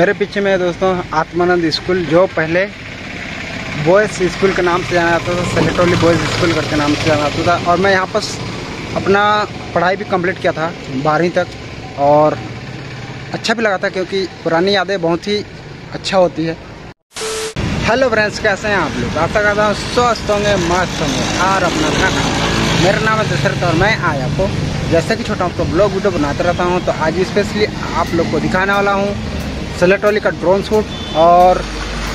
मेरे पीछे में दोस्तों आत्मनंद स्कूल, जो पहले बॉयज़ स्कूल के नाम से जाना जाता था, सलियाटोली बॉयज़ स्कूल करके नाम से जाना जाता था। और मैं यहाँ पर अपना पढ़ाई भी कंप्लीट किया था 12वीं तक, और अच्छा भी लगा था क्योंकि पुरानी यादें बहुत ही अच्छा होती है। हेलो फ्रेंड्स, कैसे हैं आप लोग? आशा करता हूँ स्वस्थ होंगे, मस्त होंगे और अपना खाना। मेरा नाम है दशरथ और मैं आज आपको जैसे कि छोटा आपको ब्लॉग वीडियो बनाते रहता हूँ, तो आज स्पेशली आप लोग को दिखाने वाला हूँ सलियाटोली का ड्रोन शूट। और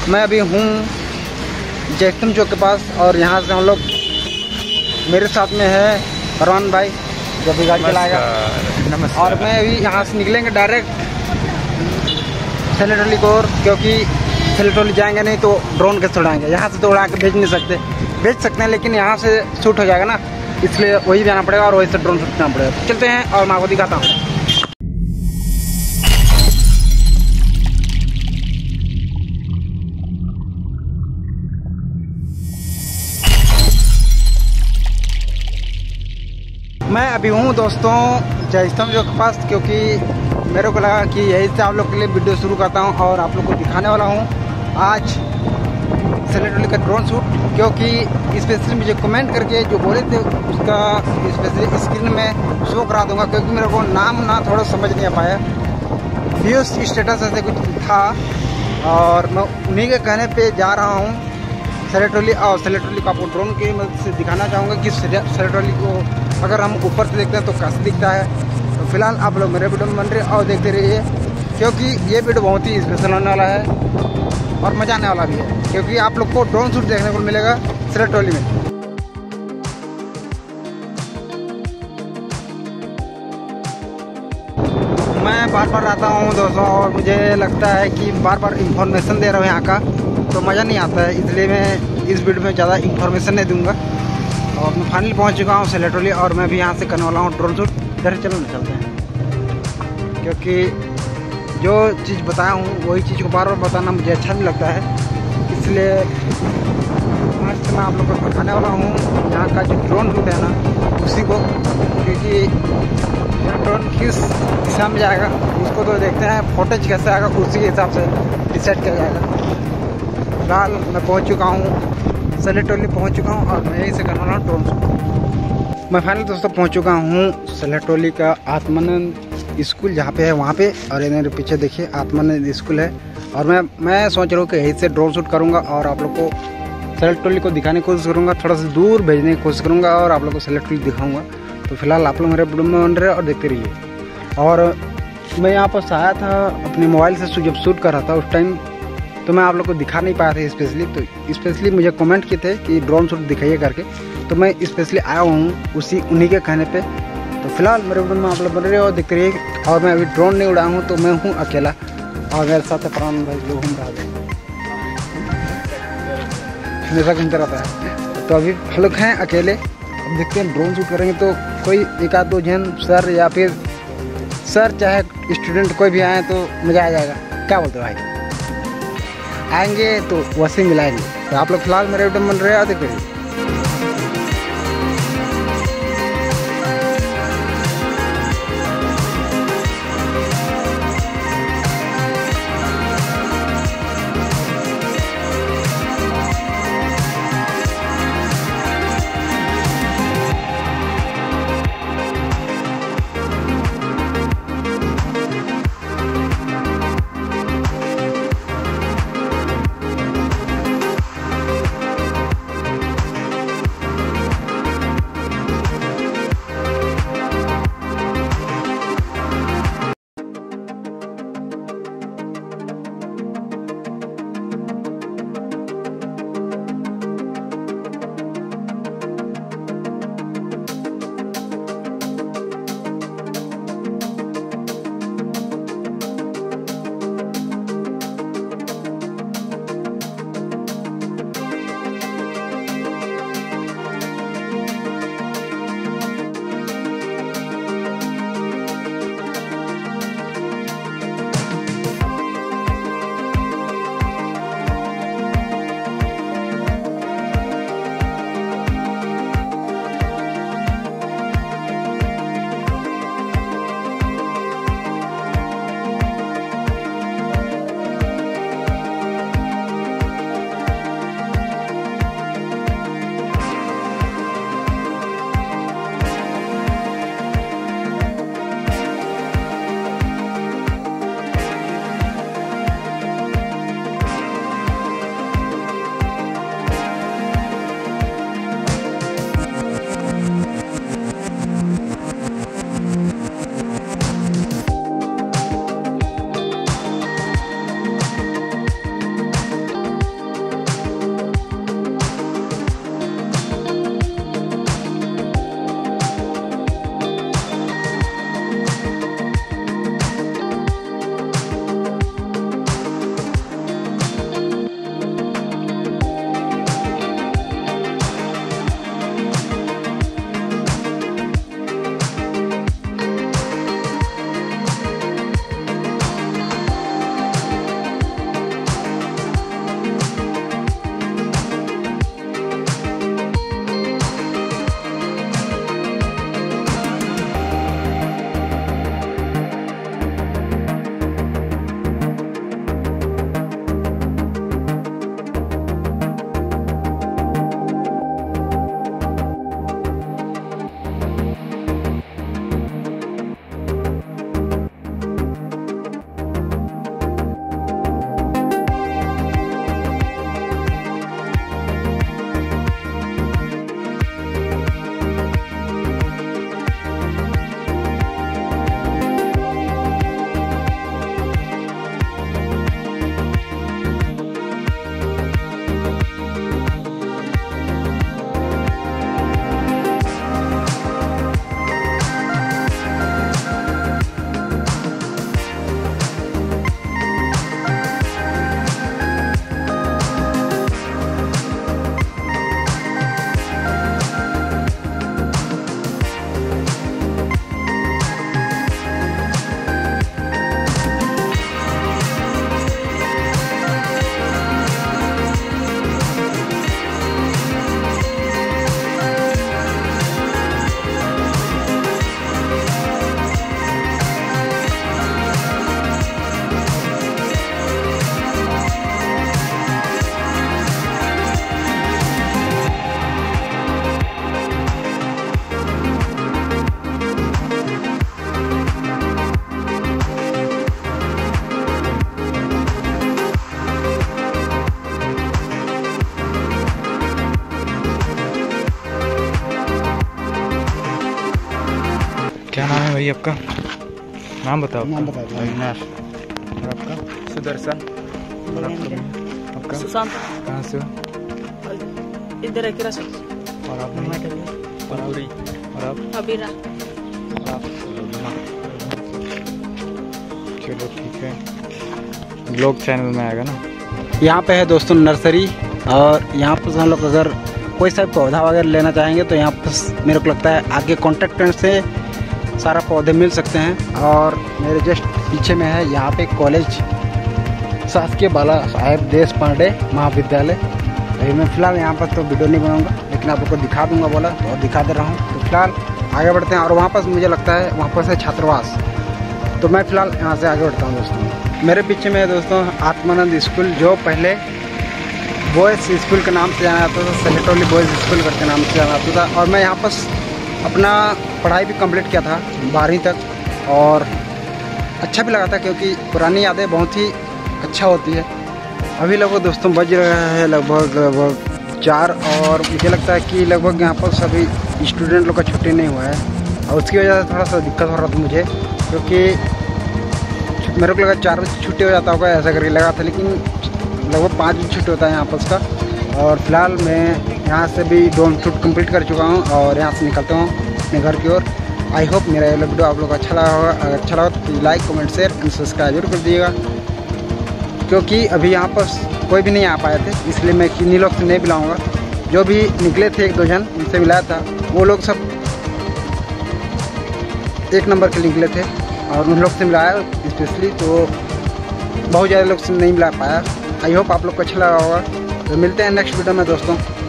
मैं अभी हूँ जैतम चौक के पास, और यहाँ से हम लोग, मेरे साथ में है परवान भाई जो भी गाड़ी चलाएगा, और मैं अभी यहाँ से निकलेंगे डायरेक्ट सलियाटोली को, क्योंकि सलियाटोली जाएंगे नहीं तो ड्रोन कैसे उड़ाएंगे? यहाँ से तो उड़ा के भेज नहीं सकते, भेज सकते हैं लेकिन यहाँ से शूट हो जाएगा ना, इसलिए वही जाना पड़ेगा और वही से ड्रोन शूट करना पड़ेगा। चलते हैं और मैं आपको दिखाता हूँ। मैं अभी हूँ दोस्तों जैतम चौक के पास, क्योंकि मेरे को लगा कि यहीं से आप लोग के लिए वीडियो शुरू करता हूँ और आप लोग को दिखाने वाला हूँ आज सलियाटोली का ड्रोन शूट। क्योंकि स्पेशली मुझे कमेंट करके जो बोले थे उसका स्पेशली स्क्रीन में शो करा दूँगा, क्योंकि मेरे को नाम ना थोड़ा समझ नहीं आ पाया, व्यूज स्टेटस ऐसे कुछ था, और मैं उन्हीं के कहने पर जा रहा हूँ सलियाटोली। और सलियाटोली को आपको ड्रोन की मदद से दिखाना चाहूँगा कि सलियाटोली को अगर हम ऊपर से देखते हैं तो कैसे दिखता है। तो फिलहाल आप लोग मेरे वीडियो में बन रहे और देखते रहिए, क्योंकि ये वीडियो बहुत ही स्पेशल होने वाला है और मज़ा आने वाला भी है, क्योंकि आप लोग को ड्रोन शूट देखने को मिलेगा सलियाटोली में। मैं बार बार आता हूँ दोस्तों, और मुझे लगता है कि बार बार इंफॉर्मेशन दे रहा हूँ यहाँ का, तो मज़ा नहीं आता है, इसलिए मैं इस वीडियो में ज़्यादा इंफॉर्मेशन नहीं दूँगा। और मैं फाइनली पहुंच चुका हूं सलियाटोली, और मैं भी यहां से करने वाला हूं ड्रोन शूट। इधर चलो ना, चलते हैं, क्योंकि जो चीज़ बताया हूं वही चीज़ को बार बार बताना मुझे अच्छा नहीं लगता है, इसलिए आज मैं आप लोग को बताने वाला हूं यहां का जो ड्रोन शूट है ना उसी को, क्योंकि ड्रोन किस दिशा में जाएगा उसको तो देखते हैं, फोटेज कैसे आएगा उसी के हिसाब से डिसाइड किया जाएगा। फिलहाल मैं पहुँच चुका हूँ सलियाटोली, पहुंच चुका हूं और मैं यहीं से करने वाला हूँ ड्रोन शूट। मैं फाइनली दोस्तों पहुंच चुका हूं सलियाटोली का आत्मानंद स्कूल जहां पे है वहां पे, और ये मेरे पीछे देखिए आत्मानंद स्कूल है। और मैं सोच रहा हूं कि यहीं से ड्रोन शूट करूंगा और आप लोग को सलियाटोली को दिखाने की कोशिश करूंगा, थोड़ा सा दूर भेजने की कोशिश करूँगा और आप लोग को सलियाटोली दिखाऊँगा। तो फिलहाल आप लोग मेरे वीडियो में बन रहे और देखते रहिए। और मैं यहाँ पर आया था अपने मोबाइल से जब शूट कर रहा था उस टाइम, तो मैं आप लोग को दिखा नहीं पाया था स्पेशली, तो स्पेशली मुझे कमेंट किए थे कि ड्रोन शूट दिखाइए करके, तो मैं स्पेशली आया हूँ उन्हीं के कहने पे। तो फिलहाल मेरे वीडियो में आप लोग बन रहे हो, देखते रहिए। और मैं अभी ड्रोन नहीं उड़ाया हूँ, तो मैं हूँ अकेला और मेरे साथ प्राण भाई लोग घूम रहा है, हमेशा घूमता रहता है। तो अभी हम लोग हैं अकेले, अब देखते हैं ड्रोन शूट करेंगे तो कोई एक आध दो जन सर या फिर सर चाहे स्टूडेंट कोई भी आए तो मज़ा आ जाएगा। क्या बोलते हो भाई? आएंगे तो वैसे मिलाएंगे। तो आप लोग फिलहाल मेरे वीडियो में बन रहे हैं, देखते रहिए। भाई आपका नाम बताओ। अविनाश। और आपका? सुदर्शन। और आपका? सुशांत। कहाँ से? इधर है किरा से। और आप? पनौरी। और आप? अबीरा। और आप? चलो ठीक है, ब्लॉग चैनल में आएगा ना। यहाँ पे है दोस्तों नर्सरी, और यहाँ पर हम लोग अगर कोई सा पौधा वगैरह लेना चाहेंगे तो यहाँ पर मेरे को लगता है आगे कॉन्टेक्ट से सारा पौधे मिल सकते हैं। और मेरे जस्ट पीछे में है यहाँ पे कॉलेज शासकीय बाला साहेब देश पांडे महाविद्यालय। अभी मैं फ़िलहाल यहाँ पर तो वीडियो नहीं बनाऊंगा, लेकिन आप लोग को दिखा दूंगा बोला तो दिखा दे रहा हूँ। तो फिलहाल आगे बढ़ते हैं, और वहाँ पर मुझे लगता है वहाँ पर है छात्रावास, तो मैं फ़िलहाल यहाँ से आगे बढ़ता हूँ। दोस्तों मेरे पीछे में है दोस्तों आत्मनंद स्कूल, जो पहले बॉयज़ स्कूल के नाम से जाना जाता था, सलियाटोली बॉयज़ स्कूल करके नाम से जाना जाता था। और मैं यहाँ पर अपना पढ़ाई भी कंप्लीट किया था 12वीं तक, और अच्छा भी लगा था क्योंकि पुरानी यादें बहुत ही अच्छा होती है। अभी लगभग दोस्तों बज रहा है लगभग 4, और मुझे लगता है कि लगभग यहाँ पर सभी स्टूडेंट लोग का छुट्टी नहीं हुआ है, और उसकी वजह से थोड़ा सा दिक्कत हो रहा था मुझे, क्योंकि मेरे को लगा 4 बजे छुट्टी हो जाता होगा ऐसा करके लगा था, लेकिन लगभग 5 बजे छुट्टी होता है यहाँ पर उसका। और फिलहाल मैं यहाँ से भी ड्रोन शूट कंप्लीट कर चुका हूँ, और यहाँ से निकलता हूँ अपने घर की ओर। आई होप मेरा ये वीडियो आप लोग को अच्छा लगा होगा। अगर अच्छा लगा तो please like comment share and subscribe जरूर कर दीजिएगा, क्योंकि अभी यहाँ पर कोई भी नहीं आ पाए थे, इसलिए मैं किन्हीं लोग से नहीं मिलाऊँगा। जो भी निकले थे 1-2 जन, उनसे मिलाया था, वो लोग सब 1 नंबर के निकले थे, और उन लोग से मिलाया स्पेशली, तो बहुत ज़्यादा लोग से नहीं मिला पाया। आई होप आप लोग को अच्छा लगा होगा। तो मिलते हैं नेक्स्ट वीडियो में दोस्तों।